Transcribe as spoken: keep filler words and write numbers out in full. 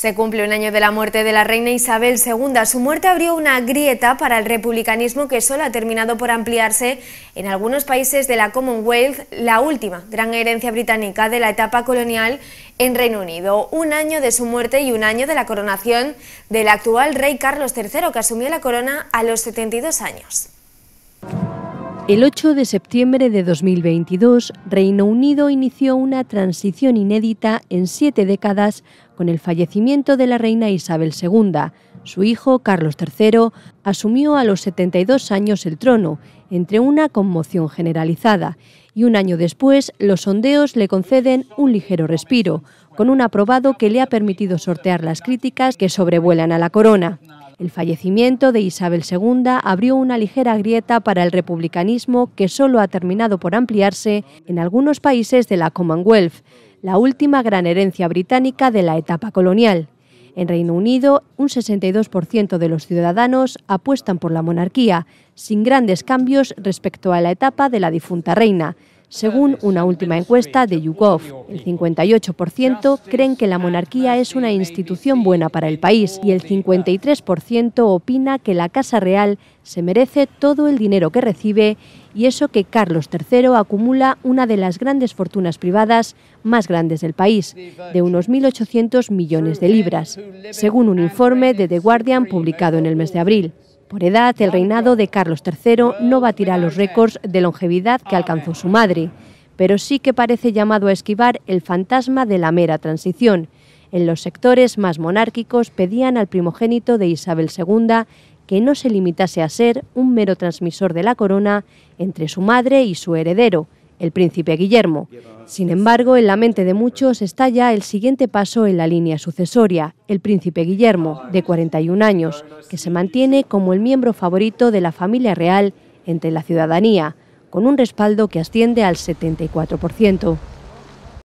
Se cumple un año de la muerte de la reina Isabel segunda. Su muerte abrió una grieta para el republicanismo que solo ha terminado por ampliarse en algunos países de la Commonwealth, la última gran herencia británica de la etapa colonial en Reino Unido. Un año de su muerte y un año de la coronación del actual rey Carlos tercero, que asumió la corona a los setenta y dos años. El ocho de septiembre de dos mil veintidós, Reino Unido inició una transición inédita en siete décadas con el fallecimiento de la reina Isabel segunda. Su hijo, Carlos tercero, asumió a los setenta y dos años el trono, entre una conmoción generalizada, y un año después los sondeos le conceden un ligero respiro, con un aprobado que le ha permitido sortear las críticas que sobrevuelan a la corona. El fallecimiento de Isabel segunda abrió una ligera grieta para el republicanismo que solo ha terminado por ampliarse en algunos países de la Commonwealth, la última gran herencia británica de la etapa colonial. En Reino Unido, un sesenta y dos por ciento de los ciudadanos apuestan por la monarquía, sin grandes cambios respecto a la etapa de la difunta reina. Según una última encuesta de YouGov, el cincuenta y ocho por ciento creen que la monarquía es una institución buena para el país y el cincuenta y tres por ciento opina que la Casa Real se merece todo el dinero que recibe, y eso que Carlos tercero acumula una de las grandes fortunas privadas más grandes del país, de unos mil ochocientos millones de libras, según un informe de The Guardian publicado en el mes de abril. Por edad, el reinado de Carlos tercero no batirá los récords de longevidad que alcanzó su madre, pero sí que parece llamado a esquivar el fantasma de la mera transición. En los sectores más monárquicos pedían al primogénito de Isabel segunda que no se limitase a ser un mero transmisor de la corona entre su madre y su heredero, el príncipe Guillermo. Sin embargo, en la mente de muchos está ya el siguiente paso en la línea sucesoria, el príncipe Guillermo, de cuarenta y un años, que se mantiene como el miembro favorito de la familia real entre la ciudadanía, con un respaldo que asciende al setenta y cuatro por ciento.